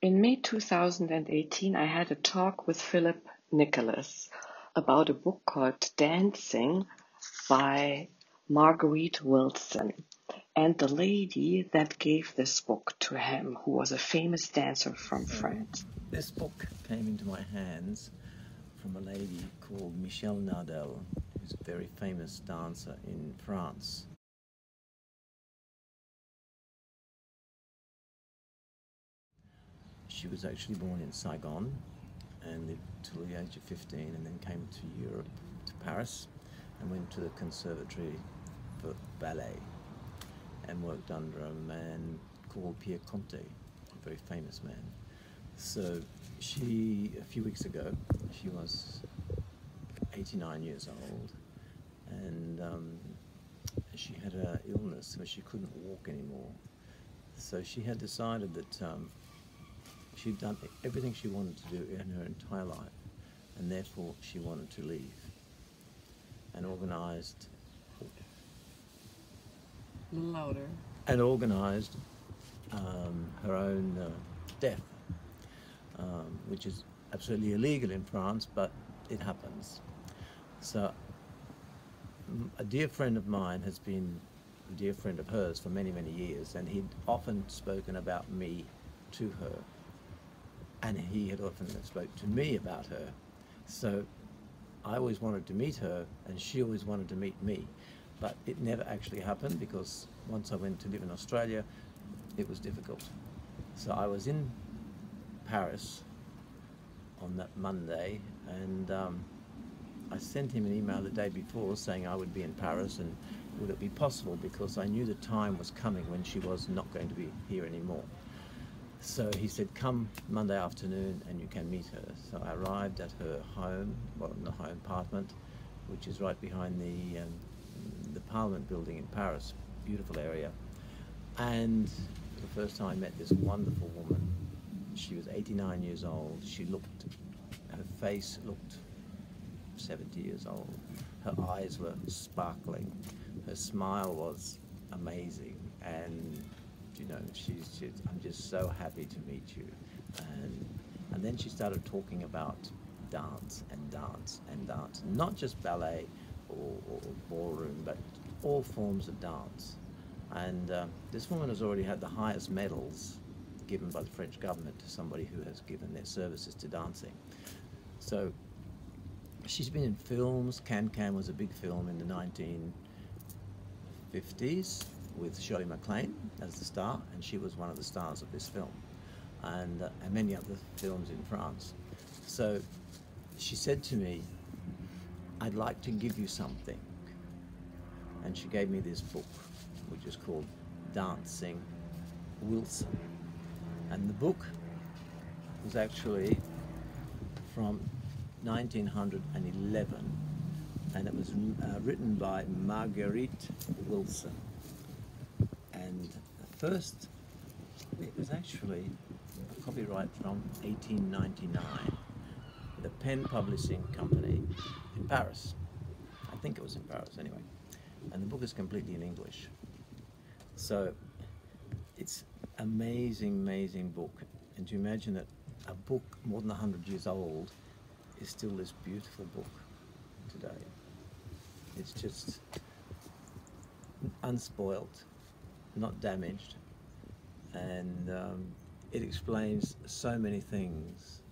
In May 2018, I had a talk with Philip Nicholas about a book called Dancing by Marguerite Wilson, and the lady that gave this book to him, who was a famous dancer from France. This book came into my hands from a lady called Michelle Nadal, who's a very famous dancer in France. She was actually born in Saigon and lived till the age of 15, and then came to Europe, to Paris, and went to the Conservatory for ballet and worked under a man called Pierre Conte, a very famous man. So she, a few weeks ago, she was 89 years old, and she had an illness where she couldn't walk anymore. So she had decided that she'd done everything she wanted to do in her entire life, and therefore she wanted to leave, and organised her own death, which is absolutely illegal in France, but it happens. So a dear friend of mine has been a dear friend of hers for many, many years, and he'd often spoken about me to her, and he had often spoke to me about her. So I always wanted to meet her, and she always wanted to meet me, but it never actually happened, because once I went to live in Australia, it was difficult. So I was in Paris on that Monday, and I sent him an email the day before saying I would be in Paris and would it be possible, because I knew the time was coming when she was not going to be here anymore. So he said, come Monday afternoon and you can meet her. So I arrived at her home, well, in the home apartment, which is right behind the Parliament building in Paris, beautiful area. And for the first time I met this wonderful woman. She was 89 years old. She looked, her face looked 70 years old. Her eyes were sparkling. Her smile was amazing. And you know, she's, I'm just so happy to meet you. And then she started talking about dance and dance and dance, not just ballet or ballroom, but all forms of dance. And this woman has already had the highest medals given by the French government to somebody who has given their services to dancing. So she's been in films. Can was a big film in the 1950s. With Shirley MacLaine as the star, and she was one of the stars of this film, and many other films in France. So she said to me, I'd like to give you something. And she gave me this book, which is called Dancing Wilson. And the book was actually from 1911, and it was written by Marguerite Wilson. And first, it was actually a copyright from 1899, the Penn Publishing Company in Paris. I think it was in Paris anyway. And the book is completely in English. So it's amazing, amazing book. And to imagine that a book more than 100 years old is still this beautiful book today. It's just unspoiled, not damaged, and it explains so many things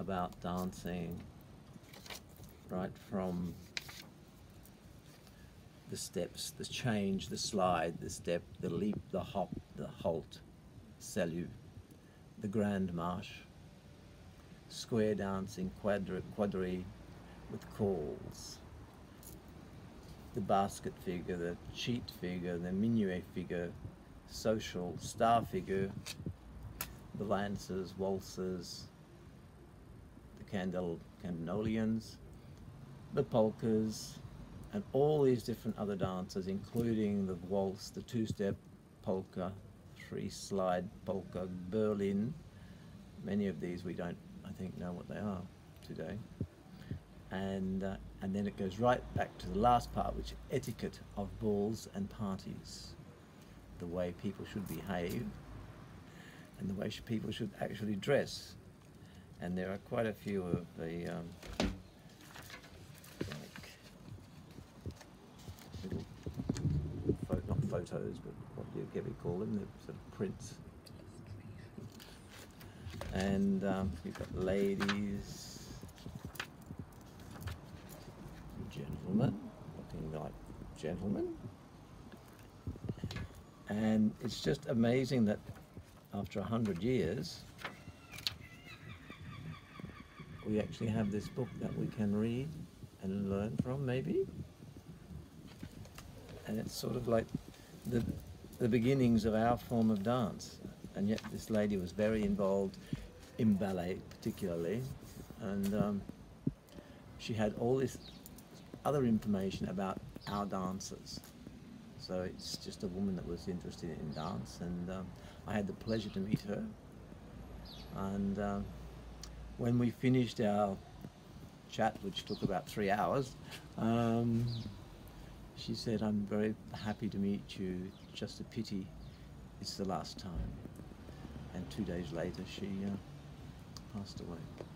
about dancing, right from the steps, the change, the slide, the step, the leap, the hop, the halt, salut, the grand marche, square dancing, quadrille with calls, the basket figure, the cheat figure, the minuet figure, social, star figure, the lancers, waltzes, the candenolians, the polkas, and all these different other dances, including the waltz, the two-step polka, three-slide polka, Berlin. Many of these we don't, I think, know what they are today. And then it goes right back to the last part, which is etiquette of balls and parties, the way people should behave, and the way people should actually dress. And there are quite a few of the little, not photos, but what do you call them, the sort of prints. And you've got ladies, gentlemen, looking like gentlemen. And it's just amazing that after 100 years, we actually have this book that we can read and learn from, maybe. And it's sort of like the beginnings of our form of dance. And yet this lady was very involved in ballet particularly. And she had all this other information about our dancers. So it's just a woman that was interested in dance, and I had the pleasure to meet her. And when we finished our chat, which took about 3 hours, she said, "I'm very happy to meet you, just a pity it's the last time." And 2 days later she passed away.